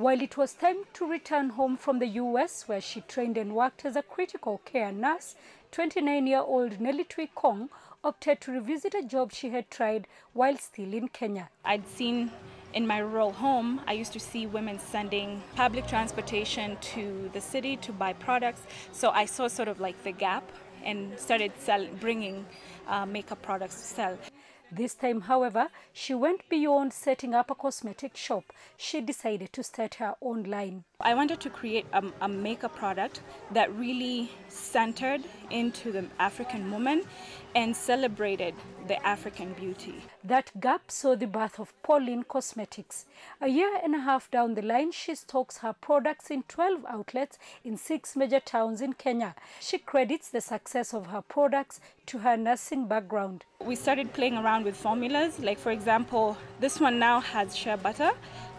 While it was time to return home from the US, where she trained and worked as a critical care nurse, 29-year-old Nelly Tuikong opted to revisit a job she had tried while still in Kenya. I'd seen in my rural home, I used to see women sending public transportation to the city to buy products. So I saw sort of like the gap and started bringing makeup products to sell. This time, however, she went beyond setting up a cosmetic shop. She decided to start her own line. I wanted to create a makeup product that really centered into the African woman and celebrated the African beauty. That gap saw the birth of Pauline Cosmetics. A year and a half down the line, she stocks her products in 12 outlets in 6 major towns in Kenya. She credits the success of her products to her nursing background. We started playing around with formulas, like for example, this one now has shea butter,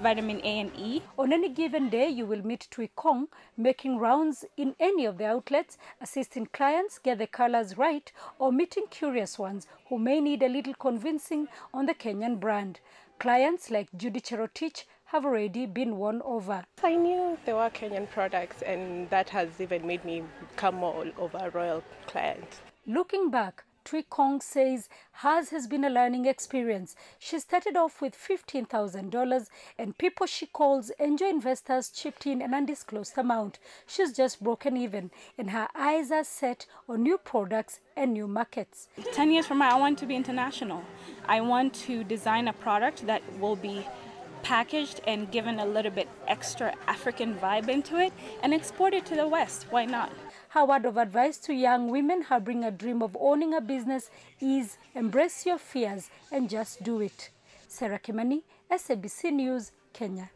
vitamin A and E. On any given day, you will meet Tuikong making rounds in any of the outlets, assisting clients get the colors right, or meeting curious ones who may need a little convincing on the Kenyan brand. Clients like Judy Cherotich have already been won over. I knew there were Kenyan products, and that has even made me become more of a royal client. Looking back, Tuikong says hers has been a learning experience. She started off with $15,000, and people she calls angel investors chipped in an undisclosed amount. She's just broken even, and her eyes are set on new products and new markets. 10 years from now, I want to be international. I want to design a product that will be packaged and given a little bit extra African vibe into it and export it to the West. Why not? Her word of advice to young women harboring a dream of owning a business is embrace your fears and just do it. Sarah Kimani, SABC News, Kenya.